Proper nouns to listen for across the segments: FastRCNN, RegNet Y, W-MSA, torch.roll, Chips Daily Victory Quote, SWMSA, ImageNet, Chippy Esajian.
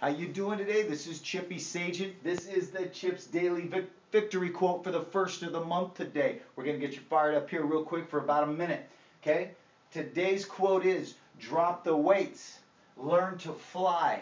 How you doing today? This is Chippy Esajian. This is the Chips Daily Victory Quote for the first of the month today. We're going to get you fired up here real quick for about a minute. Okay? Today's quote is, drop the weights, learn to fly,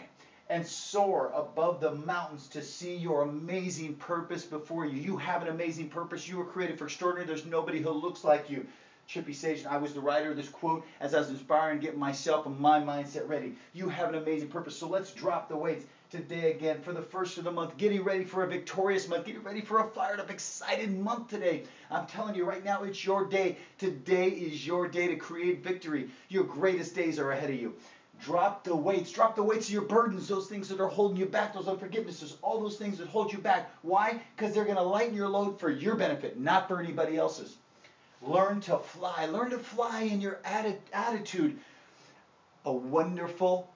and soar above the mountains to see your amazing purpose before you. You have an amazing purpose. You were created for extraordinary. There's nobody who looks like you. Chippy Esajian, I was the writer of this quote as I was inspiring, getting myself and my mindset ready. You have an amazing purpose, so let's drop the weights today again for the first of the month. Getting ready for a victorious month. Getting ready for a fired up, excited month today. I'm telling you right now, it's your day. Today is your day to create victory. Your greatest days are ahead of you. Drop the weights. Drop the weights of your burdens, those things that are holding you back, those unforgivenesses, all those things that hold you back. Why? Because they're going to lighten your load for your benefit, not for anybody else's. Learn to fly. Learn to fly in your attitude. A wonderful,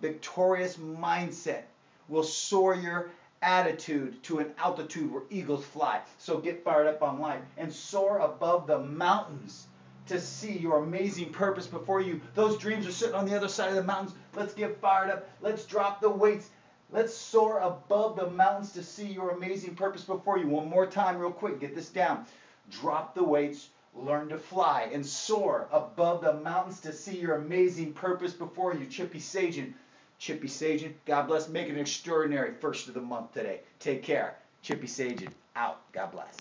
victorious mindset will soar your attitude to an altitude where eagles fly. So get fired up on life and soar above the mountains to see your amazing purpose before you. Those dreams are sitting on the other side of the mountains. Let's get fired up. Let's drop the weights. Let's soar above the mountains to see your amazing purpose before you. One more time, real quick. Get this down. Drop the weights. Learn to fly and soar above the mountains to see your amazing purpose before you. Chippy Esajian. Chippy Esajian. God bless. Make it an extraordinary first of the month today. Take care. Chippy Esajian. Out. God bless.